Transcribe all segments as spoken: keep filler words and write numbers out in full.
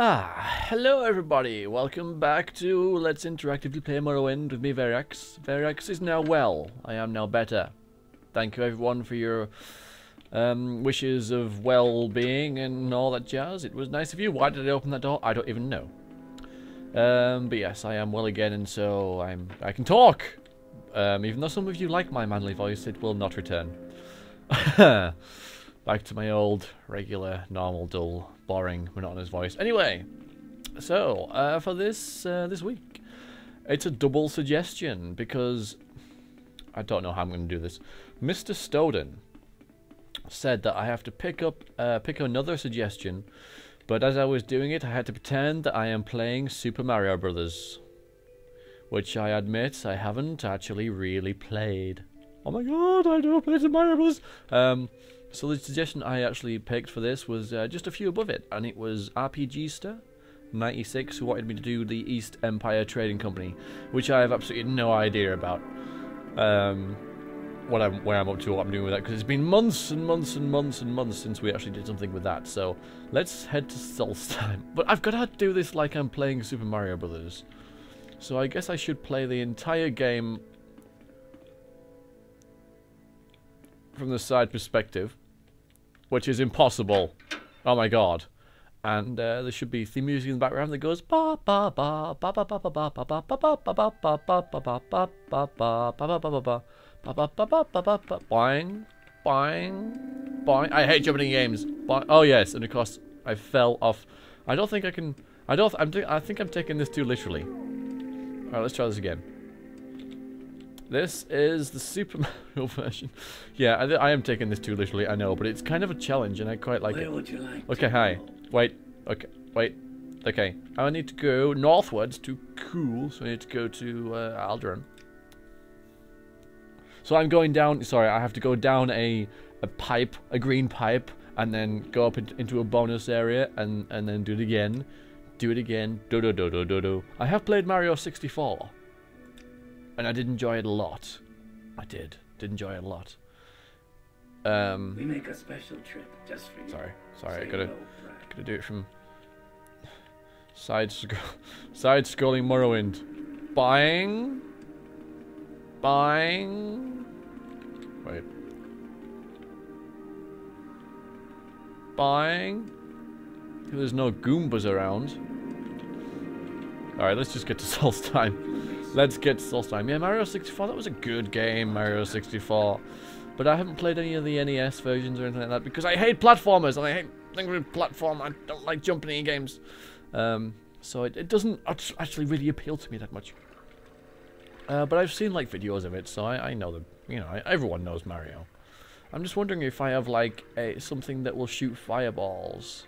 Ah, hello everybody, welcome back to Let's Interactively Play Morrowind with me, Verax. Verax is now well, I am now better. Thank you everyone for your um, wishes of well-being and all that jazz. It was nice of you. Why did I open that door? I don't even know. Um, but yes, I am well again, and so I'm, I can talk! Um, even though some of you like my manly voice, it will not return. Back to my old, regular, normal, dull, boring, monotonous voice. Anyway, so uh, for this uh, this week, it's a double suggestion because I don't know how I'm going to do this. Mister Snowden said that I have to pick up uh, pick another suggestion, but as I was doing it, I had to pretend that I am playing Super Mario Brothers, which I admit I haven't actually really played. Oh my god, I don't play Super Mario Brothers. Um. So the suggestion I actually picked for this was uh, just a few above it, and it was R P G ster ninety-six, who wanted me to do the East Empire Trading Company, which I have absolutely no idea about um, what I'm, where I'm up to, what I'm doing with that, because it's been months and months and months and months since we actually did something with that. So let's head to Solstheim. But I've got to do this like I'm playing Super Mario Brothers. So I guess I should play the entire game from the side perspective, which is impossible. Oh my god. And uh, there should be theme music in the background that goes ba ba ba ba ba ba ba ba ba ba ba ba ba ba ba ba ba ba ba ba ba ba boing boing boing. I hate jumping in games. Oh yes, and of course I fell off. I don't think I can I don't I'm I think I'm taking this too literally. Alright, let's try this again. This is the Super Mario version. Yeah, I, I am taking this too literally, I know, but it's kind of a challenge and I quite like Where it. Would you like okay, hi. Go? Wait, okay, wait, okay. I need to go northwards to Cool, so I need to go to uh, Alderan. So I'm going down, sorry, I have to go down a, a pipe, a green pipe, and then go up in, into a bonus area and, and then do it again. Do it again. Do do do do do do. I have played Mario sixty-four. And I did enjoy it a lot. I did. Did enjoy it a lot. Um, we make a special trip just for you. Sorry, sorry. Say I gotta, no, gotta do it from side sc side scrolling Morrowind. Buying, buying. Wait. Buying. There's no Goombas around. All right, let's just get to Solstheim. Let's get to Solstheim. Yeah, Mario sixty-four, that was a good game, Mario sixty-four. But I haven't played any of the N E S versions or anything like that because I hate platformers and I hate things with platform. I don't like jumping in games. Um, so it, it doesn't actually really appeal to me that much. Uh, but I've seen like videos of it, so I, I know them. You know, I, everyone knows Mario. I'm just wondering if I have like a, something that will shoot fireballs.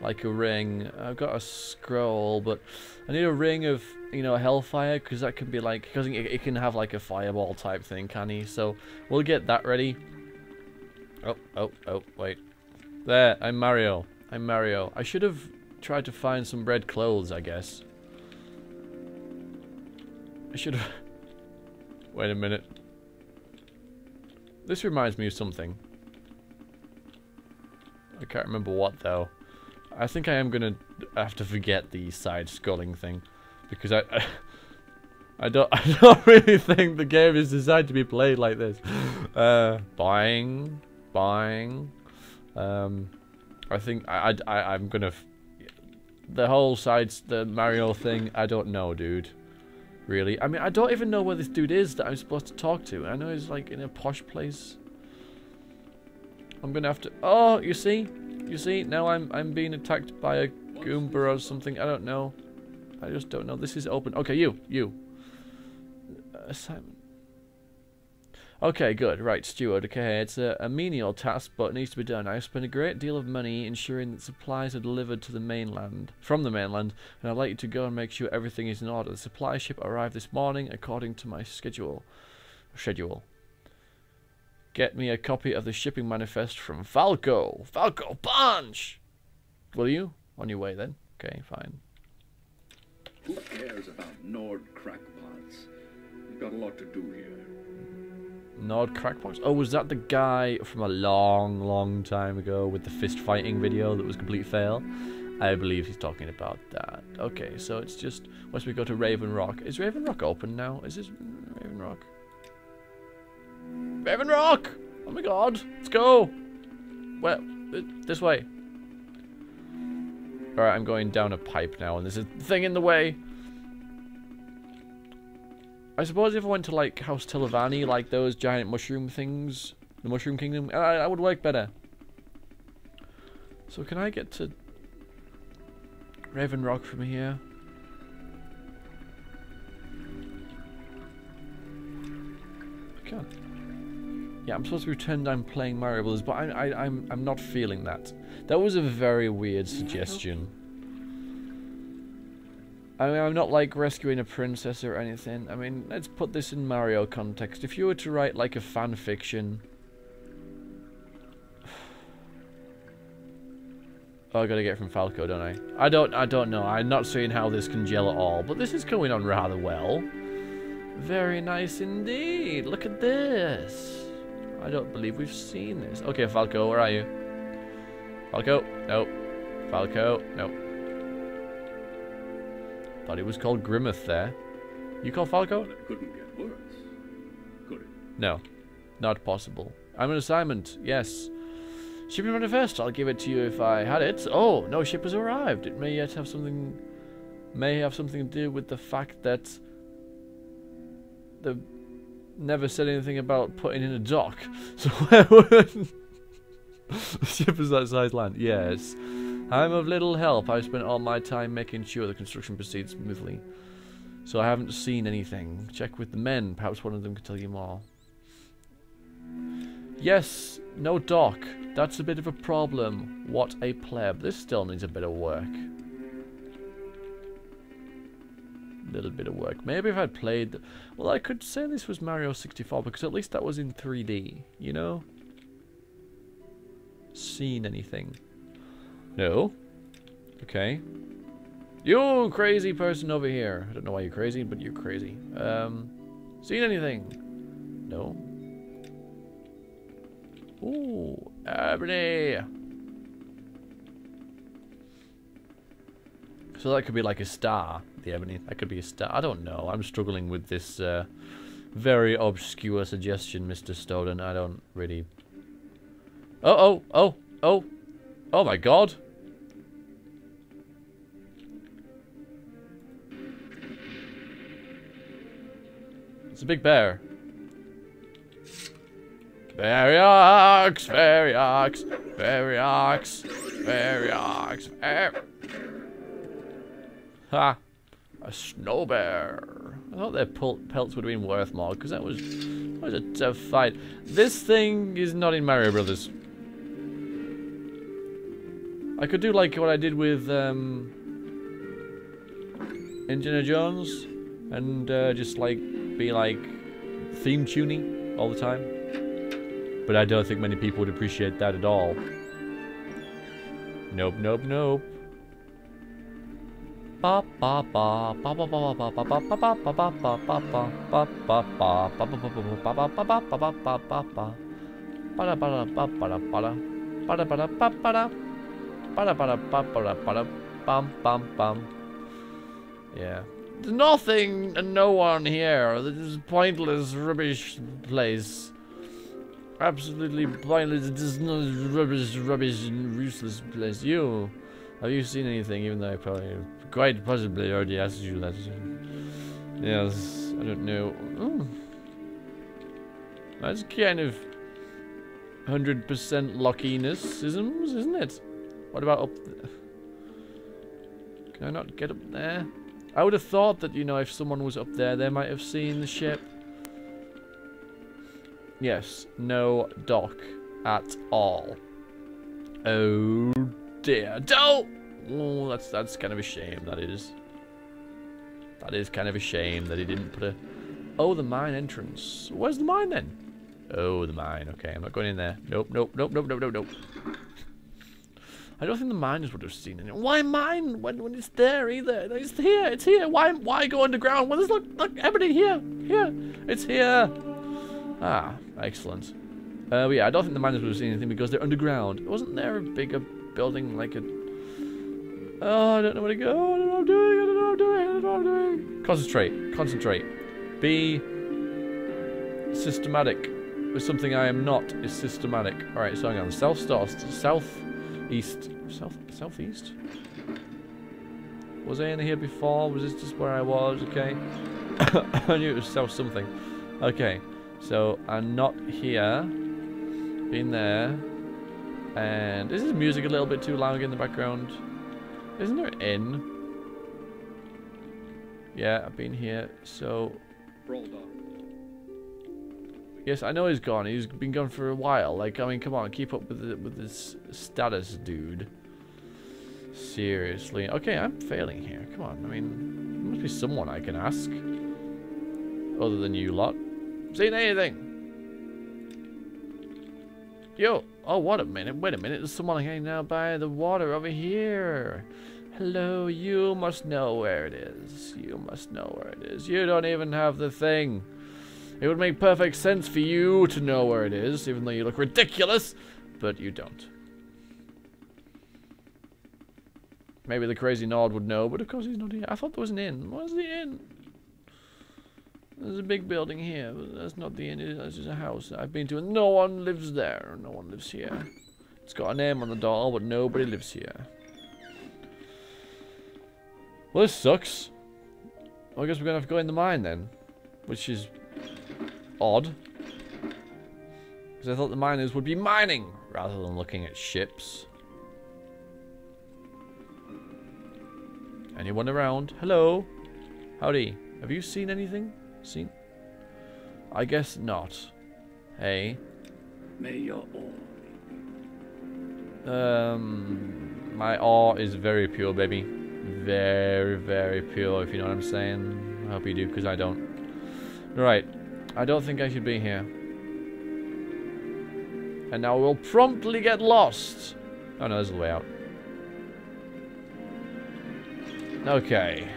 Like a ring. I've got a scroll, but I need a ring of, you know, hellfire, because that can be like, because it, it can have like a fireball type thing, can he? So we'll get that ready. Oh, oh, oh, wait. There, I'm Mario. I'm Mario. I should have tried to find some red clothes, I guess. I should have... Wait a minute. This reminds me of something. I can't remember what, though. I think I am gonna have to forget the side-scrolling thing, because I, I, I don't, I don't really think the game is designed to be played like this. Uh, buying, buying. Um, I think I, I, I I'm gonna, f the whole sides, the Mario thing. I don't know, dude. Really, I mean, I don't even know where this dude is that I'm supposed to talk to. I know he's like in a posh place. I'm gonna have to. Oh, you see. You see, now I'm I'm being attacked by a Goomba or something. I don't know. I just don't know. This is open. Okay, you, you. Uh, Simon. Okay, good. Right, steward. Okay, it's a, a menial task, but it needs to be done. I spent a great deal of money ensuring that supplies are delivered to the mainland, from the mainland, and I'd like you to go and make sure everything is in order. The supply ship arrived this morning according to my schedule. Schedule. Get me a copy of the shipping manifest from Falco. Falco Punch! Will you? On your way then. Okay, fine. Who cares about Nord crackpots? We've got a lot to do here. Nord crackpots? Oh, was that the guy from a long, long time ago with the fist fighting video that was complete fail? I believe he's talking about that. Okay, so it's just once we go to Raven Rock. Is Raven Rock open now? Is this Raven Rock? Raven Rock! Oh my god, let's go! Well, this way. Alright, I'm going down a pipe now, and there's a thing in the way. I suppose if I went to, like, House Telvanni, like those giant mushroom things, the Mushroom Kingdom, I, I would work better. So can I get to Raven Rock from here? I can't. Yeah, I'm supposed to pretend I'm playing Mario Brothers, but I, I, I'm, I'm not feeling that. That was a very weird suggestion. I mean, I'm not, like, rescuing a princess or anything. I mean, let's put this in Mario context. If you were to write, like, a fan fiction... Oh, I gotta get from Falco, don't I? I don't, I don't know. I'm not seeing how this can gel at all, but this is going on rather well. Very nice indeed. Look at this. I don't believe we've seen this. Okay, Falco, where are you? Falco? Nope. Falco? Nope. Thought it was called Grimmoth there. You call Falco? Couldn't get worse, could it? No, not possible. I'm an assignment, yes. Shipping manifest, I'll give it to you if I had it. Oh, no ship has arrived. It may yet have something, may have something to do with the fact that they never said anything about putting in a dock. So where would the ship is outside land? Yes. I'm of little help. I've spent all my time making sure the construction proceeds smoothly. So I haven't seen anything. Check with the men. Perhaps one of them can tell you more. Yes, no dock. That's a bit of a problem. What a pleb. This still needs a bit of work. Little bit of work. Maybe if I'd played... The well, I could say this was Mario sixty-four because at least that was in three D, you know? Seen anything. No. Okay. You crazy person over here. I don't know why you're crazy, but you're crazy. Um, seen anything? No. Ooh, Ebony. So that could be like a star. The Ebony. That could be a star. I don't know. I'm struggling with this uh, very obscure suggestion, Mister Snowden. I don't really... Oh, oh, oh, oh. Oh my god. It's a big bear. Baryox, Baryox, Baryox, Baryox, Baryox. Ha! A snow bear. I thought their pelts would have been worth more because that was that was a tough fight. This thing is not in Mario Brothers. I could do like what I did with um, Engineer Jones and uh, just like be like theme tuning all the time, but I don't think many people would appreciate that at all. Nope, nope, nope. Ba ba ba ba ba ba ba ba ba ba ba ba ba ba ba ba ba ba ba ba. Bada bada bada bada bada bum bum bum. Yeah. There's nothing and no one here. This is pointless rubbish place. Absolutely pointless. This is not rubbish, rubbish and useless place. You, have you seen anything? Even though I probably quite possibly already asked you that. Yes, I don't know. Ooh. That's kind of hundred percent luckiness, isn't it? What about up there? Can I not get up there? I would have thought that, you know, if someone was up there, they might have seen the ship. Yes, no dock at all. Oh dear. Don't! Oh, that's, that's kind of a shame, that is. That is kind of a shame that he didn't put a... Oh, the mine entrance. Where's the mine then? Oh, the mine. Okay, I'm not going in there. Nope, nope, nope, nope, nope, nope, nope. I don't think the miners would have seen it. Why mine when, when it's there either? It's here, it's here. Why why go underground? Well, there's look, look, Ebony here, here. It's here. Ah, excellent. Uh, but yeah, I don't think the miners would have seen anything because they're underground. Wasn't there a bigger building like a... Oh, I don't know where to go. I don't know what I'm doing. I don't know what I'm doing. I don't know what I'm doing. Concentrate. Concentrate. Be systematic. But something I am not is systematic. Alright, so hang on. South star south east. South southeast? Was I in here before? Was this just where I was? Okay. I knew it was south something. Okay. So I'm not here. Been there. And is this music a little bit too loud in the background? Isn't there an inn? Yeah, I've been here, so... Rolled up. Yes, I know he's gone. He's been gone for a while. Like, I mean, come on, keep up with the, with this status, dude. Seriously. Okay, I'm failing here. Come on, I mean, there must be someone I can ask. Other than you lot. Seen anything? Yo! Oh, what a minute, wait a minute, there's someone hanging out by the water over here. Hello, you must know where it is. You must know where it is. You don't even have the thing. It would make perfect sense for you to know where it is, even though you look ridiculous, but you don't. Maybe the crazy Nord would know, but of course he's not here. I thought there was an inn. Where's the inn? There's a big building here, but that's not the inn, that's just a house that I've been to, and no one lives there, no one lives here. It's got a name on the door, but nobody lives here. Well, this sucks. Well, I guess we're gonna have to go in the mine then, which is odd. Because I thought the miners would be mining, rather than looking at ships. Anyone around? Hello? Howdy. Have you seen anything? Seen? I guess not. Hey. May your awe. Um, my awe is very pure, baby. Very, very pure. If you know what I'm saying. I hope you do, because I don't. Right. I don't think I should be here. And now we'll promptly get lost. Oh no, there's a way out. Okay.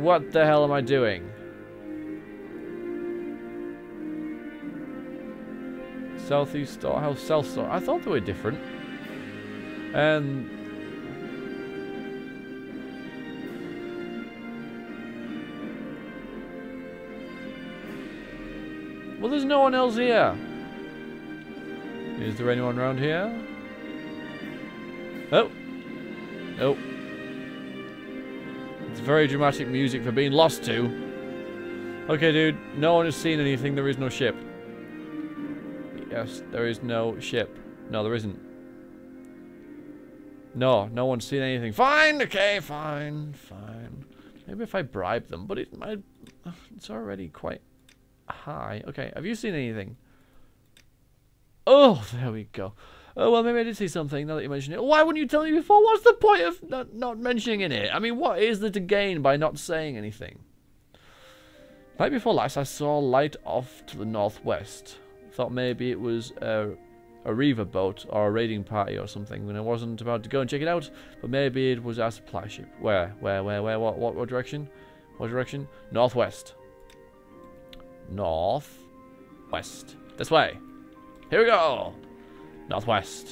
What the hell am I doing? Southeast Star House, South Star. I thought they were different. And well, there's no one else here. Is there anyone around here? Oh. Oh. Very dramatic music for being lost to. Okay, dude. No one has seen anything. There is no ship. Yes, there is no ship. No, there isn't. No, no one's seen anything. Fine. Okay, fine, fine. Maybe if I bribe them, but it might. It's already quite high. Okay, have you seen anything? Oh, there we go. Oh, well, maybe I did see something, now that you mention it. Why wouldn't you tell me before? What's the point of not, not mentioning it? I mean, what is there to gain by not saying anything? Night before last, I saw light off to the northwest. Thought maybe it was a, a reaver boat or a raiding party or something, and I wasn't about to go and check it out, but maybe it was our supply ship. Where? Where, where, where? What, what, what direction? What direction? Northwest. North. West. This way. Here we go! Northwest.